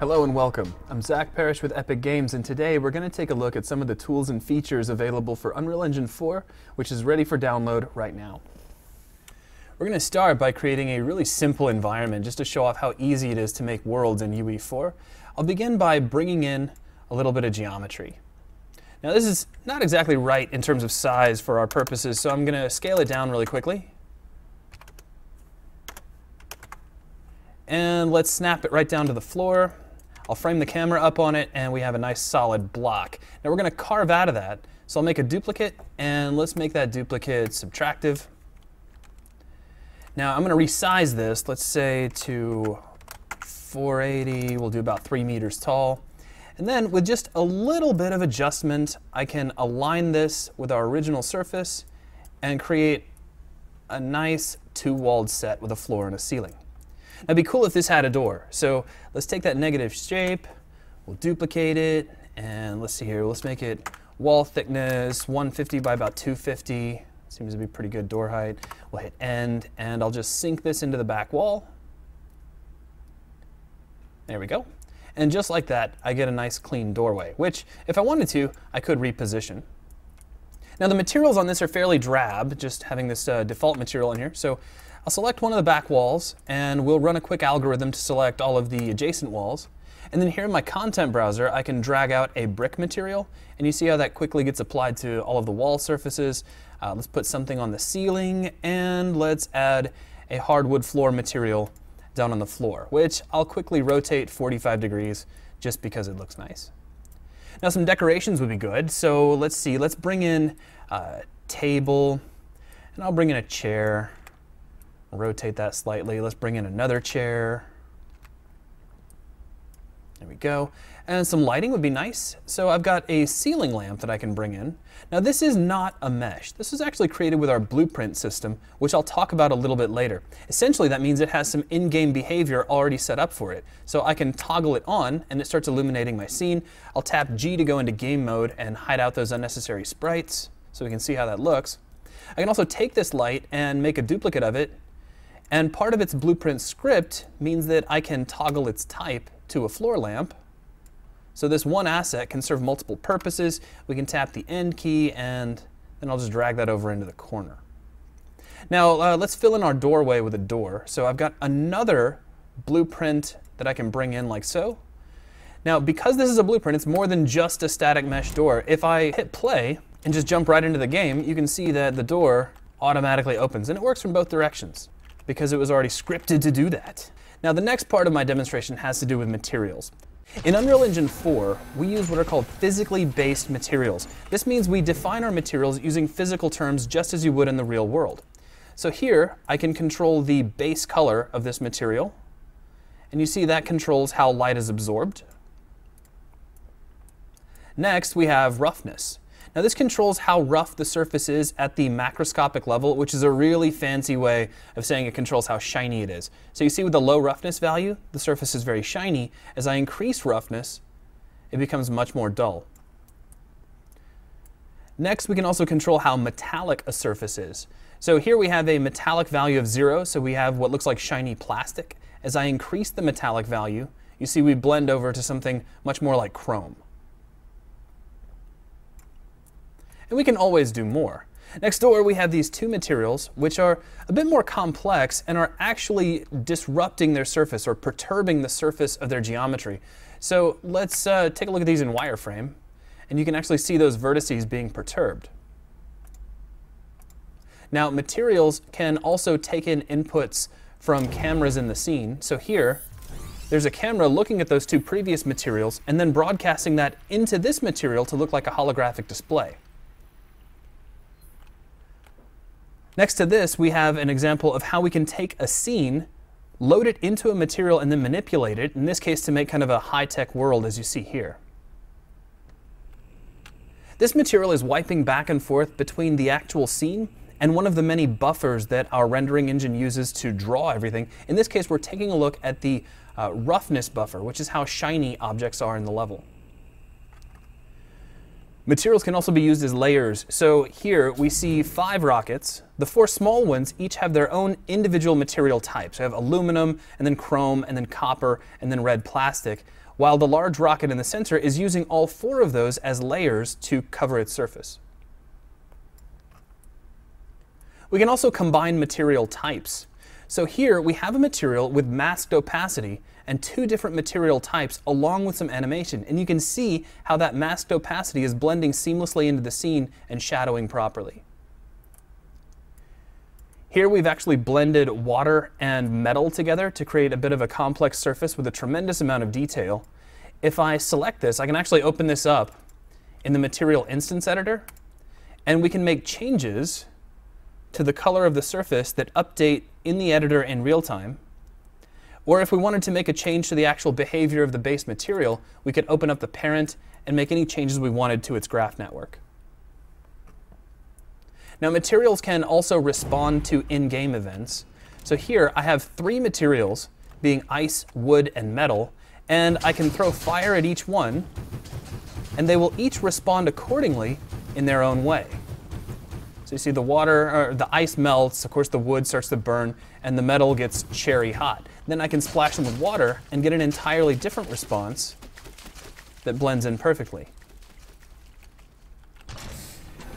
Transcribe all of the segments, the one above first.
Hello and welcome. I'm Zach Parrish with Epic Games, and today we're going to take a look at some of the tools and features available for Unreal Engine 4, which is ready for download right now. We're going to start by creating a really simple environment just to show off how easy it is to make worlds in UE4. I'll begin by bringing in a little bit of geometry. Now this is not exactly right in terms of size for our purposes, so I'm going to scale it down really quickly. And let's snap it right down to the floor. I'll frame the camera up on it, and we have a nice solid block. Now we're going to carve out of that, so I'll make a duplicate, and let's make that duplicate subtractive. Now I'm going to resize this, let's say to 480, we'll do about 3 meters tall. And then with just a little bit of adjustment, I can align this with our original surface and create a nice two-walled set with a floor and a ceiling. Now it'd be cool if this had a door. So let's take that negative shape, we'll duplicate it, and let's see here, let's make it wall thickness 150 by about 250. Seems to be pretty good door height. We'll hit end, and I'll just sink this into the back wall. There we go. And just like that, I get a nice clean doorway, which if I wanted to, I could reposition. Now the materials on this are fairly drab, just having this default material in here. So I'll select one of the back walls, and we'll run a quick algorithm to select all of the adjacent walls. And then here in my content browser, I can drag out a brick material, and you see how that quickly gets applied to all of the wall surfaces. Let's put something on the ceiling, and let's add a hardwood floor material down on the floor, which I'll quickly rotate 45 degrees just because it looks nice. Now some decorations would be good, so let's see. Let's bring in a table, and I'll bring in a chair. Rotate that slightly. Let's bring in another chair. There we go. And some lighting would be nice. So I've got a ceiling lamp that I can bring in. Now this is not a mesh. This is actually created with our Blueprint system, which I'll talk about a little bit later. Essentially that means it has some in-game behavior already set up for it. So I can toggle it on, and it starts illuminating my scene. I'll tap G to go into game mode and hide out those unnecessary sprites so we can see how that looks. I can also take this light and make a duplicate of it. And part of its Blueprint script means that I can toggle its type to a floor lamp. So this one asset can serve multiple purposes. We can tap the end key, and then I'll just drag that over into the corner. Now let's fill in our doorway with a door. So I've got another blueprint that I can bring in like so. Now because this is a blueprint, it's more than just a static mesh door. If I hit play and just jump right into the game, you can see that the door automatically opens, and it works from both directions, because it was already scripted to do that. Now the next part of my demonstration has to do with materials. In Unreal Engine 4, we use what are called physically based materials. This means we define our materials using physical terms just as you would in the real world. So here, I can control the base color of this material, and you see that controls how light is absorbed. Next, we have roughness. Now this controls how rough the surface is at the macroscopic level, which is a really fancy way of saying it controls how shiny it is. So you see with the low roughness value, the surface is very shiny. As I increase roughness, it becomes much more dull. Next, we can also control how metallic a surface is. So here we have a metallic value of 0, so we have what looks like shiny plastic. As I increase the metallic value, you see we blend over to something much more like chrome. And we can always do more. Next door, we have these two materials, which are a bit more complex and are actually disrupting their surface or perturbing the surface of their geometry. So let's take a look at these in wireframe, and you can actually see those vertices being perturbed. Now materials can also take in inputs from cameras in the scene. So here, there's a camera looking at those two previous materials and then broadcasting that into this material to look like a holographic display. Next to this, we have an example of how we can take a scene, load it into a material, and then manipulate it, in this case to make kind of a high-tech world as you see here. This material is wiping back and forth between the actual scene and one of the many buffers that our rendering engine uses to draw everything. In this case, we're taking a look at the roughness buffer, which is how shiny objects are in the level. Materials can also be used as layers. So here we see 5 rockets. The 4 small ones each have their own individual material types. We have aluminum, and then chrome, and then copper, and then red plastic. while the large rocket in the center is using all four of those as layers to cover its surface. We can also combine material types. So here we have a material with masked opacity and two different material types along with some animation, and you can see how that masked opacity is blending seamlessly into the scene and shadowing properly. Here we've actually blended water and metal together to create a bit of a complex surface with a tremendous amount of detail. If I select this, I can actually open this up in the Material Instance Editor, and we can make changes to the color of the surface that update in the editor in real time. Or if we wanted to make a change to the actual behavior of the base material, we could open up the parent and make any changes we wanted to its graph network. Now, materials can also respond to in-game events. So here I have three materials being ice, wood, and metal, and I can throw fire at each one, and they will each respond accordingly in their own way. So you see the water, or the ice melts, of course the wood starts to burn, and the metal gets cherry hot. Then I can splash them with water and get an entirely different response that blends in perfectly.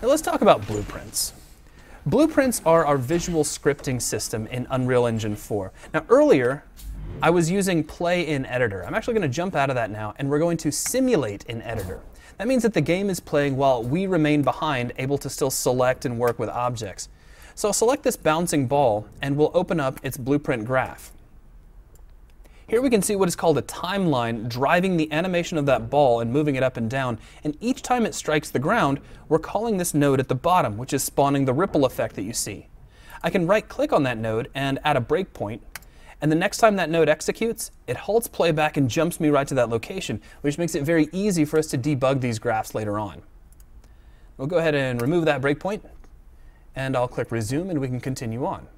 Now let's talk about blueprints. Blueprints are our visual scripting system in Unreal Engine 4. Now earlier, I was using Play in Editor. I'm actually going to jump out of that now, and we're going to Simulate in Editor. That means that the game is playing while we remain behind, able to still select and work with objects. So I'll select this bouncing ball, and we'll open up its blueprint graph. Here we can see what is called a timeline driving the animation of that ball and moving it up and down. And each time it strikes the ground, we're calling this node at the bottom, which is spawning the ripple effect that you see. I can right-click on that node and add a breakpoint. And the next time that node executes, it halts playback and jumps me right to that location, which makes it very easy for us to debug these graphs later on. We'll go ahead and remove that breakpoint, and I'll click Resume, and we can continue on.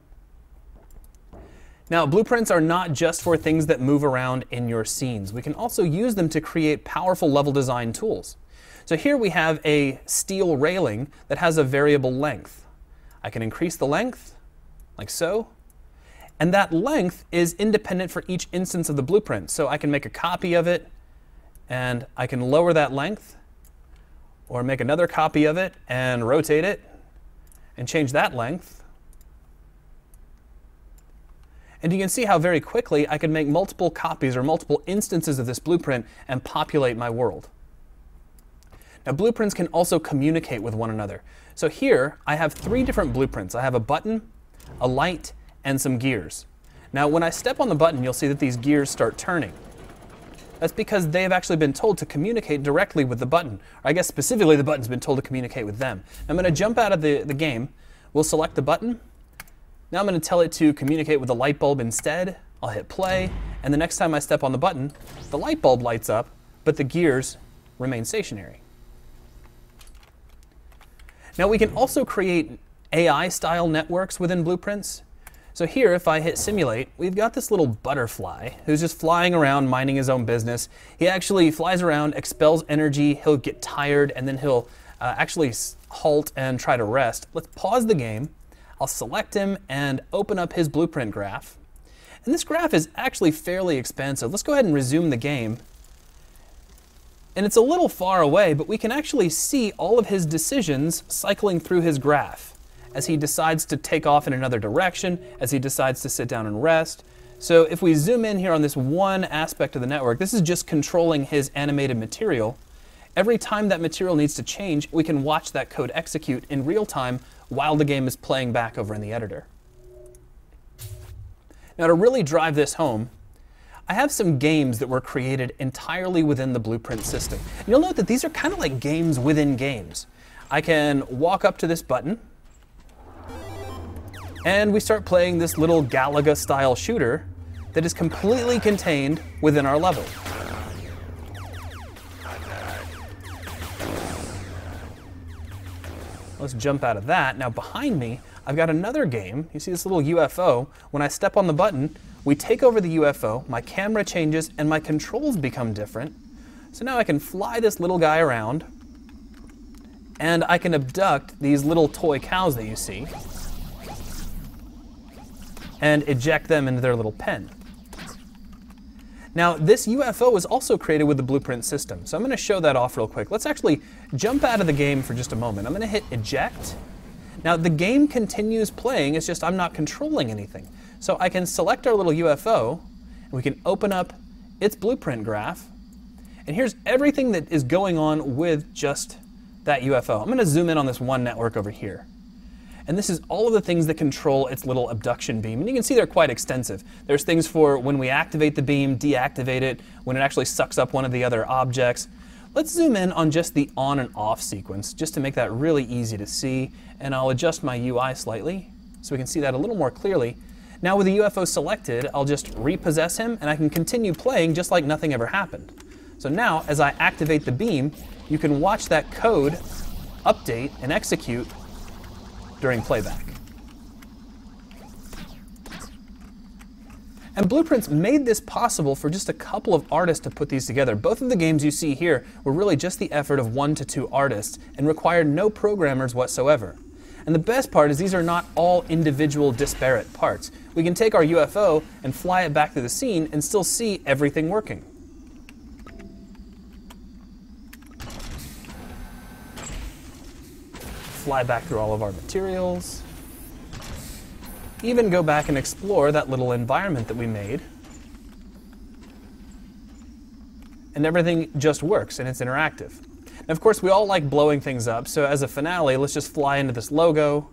Now, blueprints are not just for things that move around in your scenes. We can also use them to create powerful level design tools. So here we have a steel railing that has a variable length. I can increase the length, like so. And that length is independent for each instance of the blueprint. So I can make a copy of it, and I can lower that length, or make another copy of it and rotate it and change that length. And you can see how very quickly I can make multiple copies or multiple instances of this blueprint and populate my world. Now, blueprints can also communicate with one another. So here I have three different blueprints. I have a button, a light, and some gears. Now, when I step on the button, you'll see that these gears start turning. That's because they have actually been told to communicate directly with the button. Or I guess specifically the button's been told to communicate with them. I'm going to jump out of the game. We'll select the button. Now I'm going to tell it to communicate with the light bulb instead. I'll hit play, and the next time I step on the button, the light bulb lights up, but the gears remain stationary. Now, we can also create AI-style networks within blueprints. So here, if I hit Simulate, we've got this little butterfly who's just flying around, minding his own business. He actually flies around, expels energy, he'll get tired, and then he'll actually halt and try to rest. Let's pause the game. I'll select him and open up his blueprint graph. And this graph is actually fairly expansive. Let's go ahead and resume the game. And it's a little far away, but we can actually see all of his decisions cycling through his graph, as he decides to take off in another direction, as he decides to sit down and rest. So if we zoom in here on this one aspect of the network, this is just controlling his animated material. Every time that material needs to change, we can watch that code execute in real time while the game is playing back over in the editor. Now, to really drive this home, I have some games that were created entirely within the blueprint system. And you'll note that these are kind of like games within games. I can walk up to this button, and we start playing this little Galaga-style shooter that is completely contained within our level. Let's jump out of that. Now, behind me, I've got another game. You see this little UFO. When I step on the button, we take over the UFO, my camera changes, and my controls become different. So now I can fly this little guy around, and I can abduct these little toy cows that you see and eject them into their little pen. Now, this UFO was also created with the Blueprint system, so I'm going to show that off real quick. Let's actually jump out of the game for just a moment. I'm going to hit eject. Now, the game continues playing. It's just I'm not controlling anything. So I can select our little UFO, and we can open up its Blueprint graph. And here's everything that is going on with just that UFO. I'm going to zoom in on this one network over here. And this is all of the things that control its little abduction beam. And you can see they're quite extensive. There's things for when we activate the beam, deactivate it, when it actually sucks up one of the other objects. Let's zoom in on just the on and off sequence, just to make that really easy to see. And I'll adjust my UI slightly so we can see that a little more clearly. Now with the UFO selected, I'll just repossess him, and I can continue playing just like nothing ever happened. So now, as I activate the beam, you can watch that code update and execute during playback. And Blueprints made this possible for just a couple of artists to put these together. Both of the games you see here were really just the effort of 1 to 2 artists and required no programmers whatsoever. And the best part is these are not all individual disparate parts. We can take our UFO and fly it back to the scene and still see everything working. Fly back through all of our materials, even go back and explore that little environment that we made. And everything just works, and it's interactive. And of course, we all like blowing things up, so as a finale, let's just fly into this logo.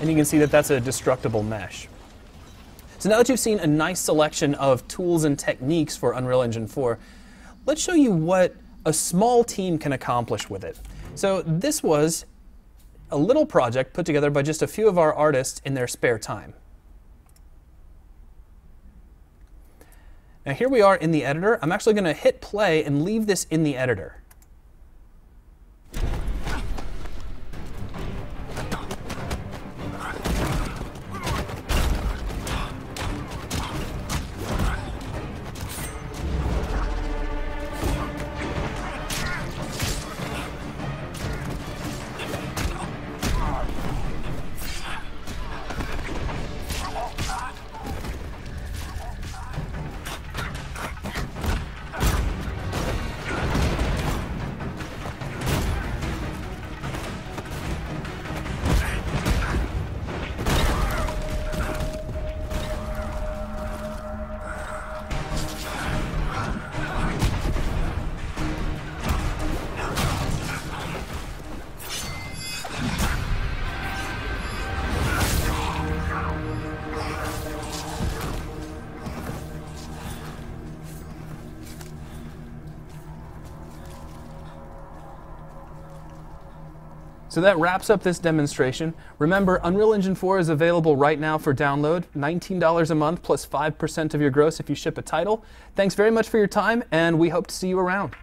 And you can see that that's a destructible mesh. So now that you've seen a nice selection of tools and techniques for Unreal Engine 4, let's show you what a small team can accomplish with it. So this was a little project put together by just a few of our artists in their spare time. Now here we are in the editor. I'm actually going to hit play and leave this in the editor. So that wraps up this demonstration. Remember, Unreal Engine 4 is available right now for download, $19 a month plus 5% of your gross if you ship a title. Thanks very much for your time, and we hope to see you around.